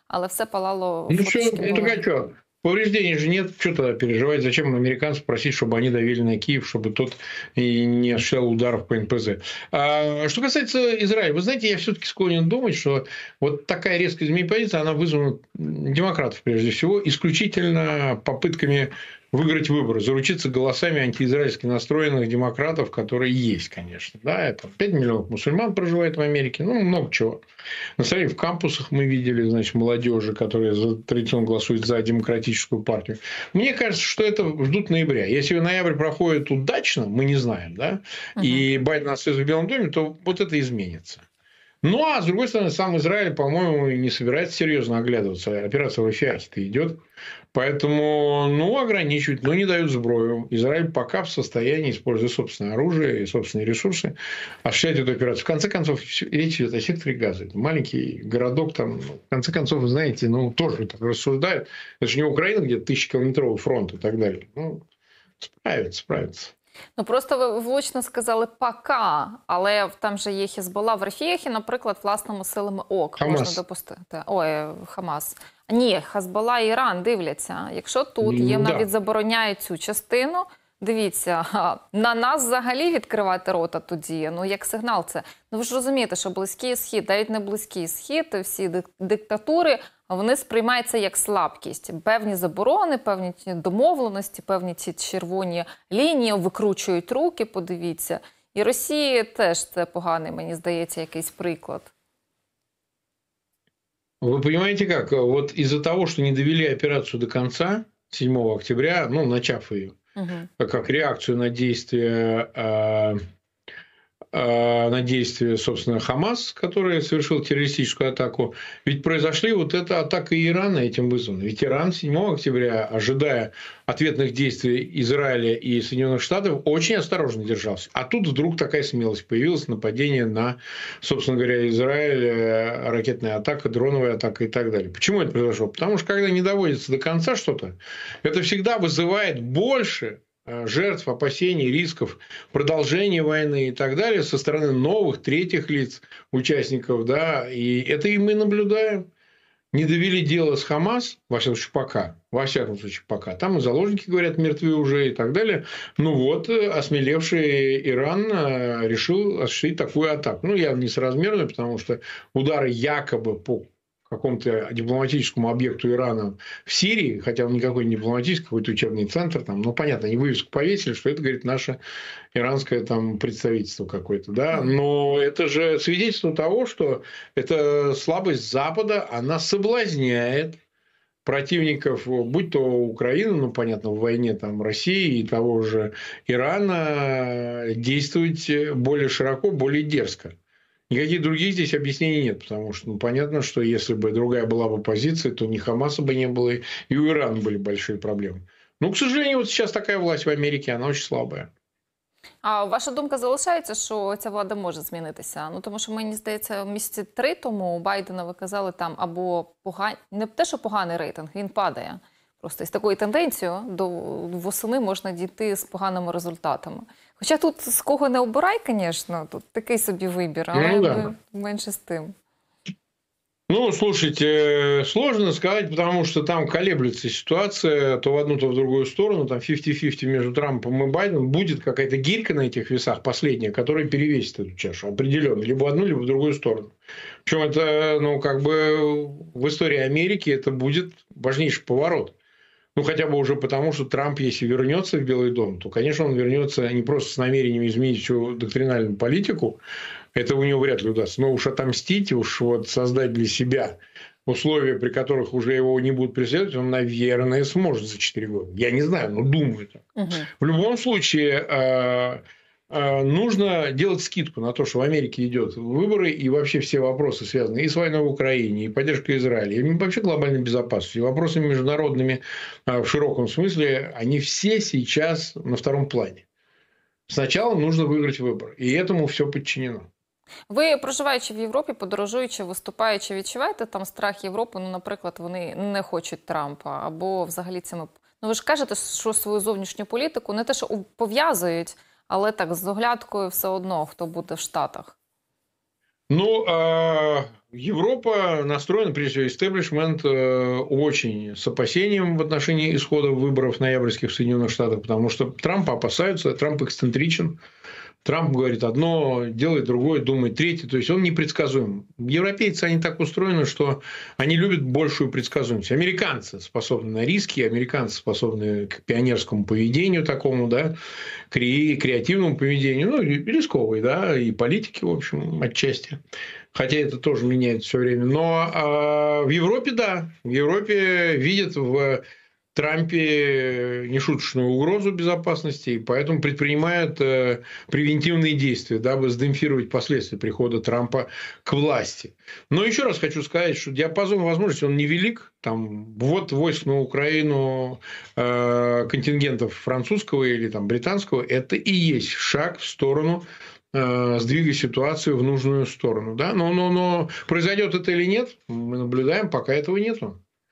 але все палало. Ну что, ну так а что? Повреждений же нет, что тогда переживать? Зачем американцев просить, чтобы они давили на Киев, чтобы тот и не осуществлял ударов по НПЗ? А что касается Израиля, вы знаете, я все-таки склонен думать, что вот такая резкая изменение позиции, она вызвана демократов, прежде всего, исключительно попытками выиграть выборы, заручиться голосами антиизраильски настроенных демократов, которые есть, конечно. Да, это 5 миллионов мусульман проживает в Америке, ну, много чего. На самом деле, в кампусах мы видели, значит, молодежи, которые традиционно голосуют за демократическую партию. Мне кажется, что это ждут ноября. Если ноябрь проходит удачно, мы не знаем, да, и Байден остается в Белом доме, то вот это изменится. Ну, а с другой стороны, сам Израиль, по-моему, не собирается серьезно оглядываться. Операция в Афиасте идет. Поэтому, ну, ограничивают, но не дают сброю. Израиль пока в состоянии, используя собственное оружие и собственные ресурсы, осуществлять эту операцию. В конце концов, речь идет о секторе газа. Это маленький городок там. В конце концов, вы знаете, ну, тоже так рассуждают. Это же не Украина, где 1000-километровый фронт и так далее. Ну, справятся. Ну, просто ви влучно сказали «пока», але там же є Хізбалла в Рафіях і, наприклад, власними силами ОК. Хамас. Можна допустити. Ой, Хамас. Ні, Хізбалла і Іран дивляться. Якщо тут їм навіть забороняють цю частину, дивіться, на нас взагалі відкривати рота тоді, ну, як сигнал це. Ну, ви ж розумієте, що Близький Схід, навіть не Близький Схід, всі диктатури, вони сприймаються як слабкість. Певні заборони, певні домовленості, певні ці червоні лінії, викручують руки, подивіться. І Росії теж це поганий, мені здається, якийсь приклад. Ви розумієте, як? От із-за того, що не довели операцію до кінця, 7 октября, ну, начав її, как реакцию на действие, собственно, Хамас, который совершил террористическую атаку. Ведь произошли вот эта атака Ирана этим вызвана. Ведь Иран 7 октября, ожидая ответных действий Израиля и Соединенных Штатов, очень осторожно держался. А тут вдруг такая смелость появилась, нападение на, собственно говоря, Израиль, ракетная атака, дроновая атака и так далее. Почему это произошло? Потому что когда не доводится до конца что-то, это всегда вызывает больше жертв, опасений, рисков, продолжения войны и так далее со стороны новых, третьих лиц, участников, да, и это и мы наблюдаем. Не довели дело с Хамас, во всяком случае пока, там и заложники, говорят, мертвы уже и так далее, ну вот, осмелевший Иран решил осуществить такую атаку, ну явно несоразмерную, потому что удары якобы по какому-то дипломатическому объекту Ирана в Сирии, хотя он никакой не дипломатический, какой-то учебный центр, там, ну, понятно, они вывеску повесили, что это, говорит, наше иранское там представительство какое-то, да, но это же свидетельство того, что эта слабость Запада, она соблазняет противников, будь то Украина, ну, понятно, в войне там России и того же Ирана, действовать более широко, более дерзко. Никаких других здесь объяснений нет, потому что, ну, понятно, что если бы другая была бы позиция, то ни Хамаса бы не было, и у Ирана были большие проблемы. Ну, к сожалению, вот сейчас такая власть в Америке, она очень слабая. А ваша думка залишається, що ця влада може змінитися? Ну, тому що, мені здається, місяці 3 тому у Байдена ви казали там або не те, що поганий рейтинг, він падає. Просто із такою тенденцією до восени можна дійти з поганими результатами. Хоча тут з кого не обирай, звісно, тут такий собі вибір, але ну, да. Менше з тим. Ну, слушайте, сложно сказать, потому что там колеблется ситуация то в одну, то в другую сторону. Там 50-50 между Трампом и Байденом. Будет какая-то гирька на этих весах последняя, которая перевесит эту чашу определенно. Либо в одну, либо в другую сторону. Причем это, ну, как бы в истории Америки это будет важнейший поворот. Ну, хотя бы уже потому, что Трамп, если вернется в Белый дом, то, конечно, он вернется не просто с намерением изменить его доктринальную политику, это у него вряд ли удастся. Но уж отомстить, уж вот создать для себя условия, при которых уже его не будут преследовать, он, наверное, сможет за 4 года. Я не знаю, но думаю так. В любом случае, нужно делать скидку на то, что в Америке идет выборы и вообще все вопросы связаны и с войной в Украине, и поддержкой Израиля, и вообще глобальной безопасности, и вопросами международными в широком смысле, они все сейчас на втором плане. Сначала нужно выиграть выбор, и этому все подчинено. Ви, проживаючи в Європі, подорожуючи, виступаючи, відчуваєте там страх Європи? Ну, наприклад, вони не хочуть Трампа, або взагалі цими... Ну, ви ж кажете, що свою зовнішню політику не те, що пов'язують, але так, з оглядкою все одно, хто буде в Штатах. Ну, Европа настроена, прежде всего, истеблишмент очень с опасением в отношении исхода выборов ноябрьских в Соединенных Штатах, потому что Трампа опасаются, Трамп эксцентричен, Трамп говорит одно, делает другое, думает третье, то есть он непредсказуем. Европейцы, они так устроены, что они любят большую предсказуемость. Американцы способны на риски, американцы способны к пионерскому поведению такому, да, креативному поведению, ну, рисковой, да, и политике, в общем, отчасти. Хотя это тоже меняется все время. Но в Европе, да, в Европе видят в Трампе нешуточную угрозу безопасности, и поэтому предпринимают превентивные действия, дабы сдемпфировать последствия прихода Трампа к власти. Но еще раз хочу сказать, что диапазон возможностей, он невелик. Там вот войск на Украину контингентов французского или там, британского, это и есть шаг в сторону сдвига ситуацию в нужную сторону. Да? Но произойдет это или нет, мы наблюдаем, пока этого нету.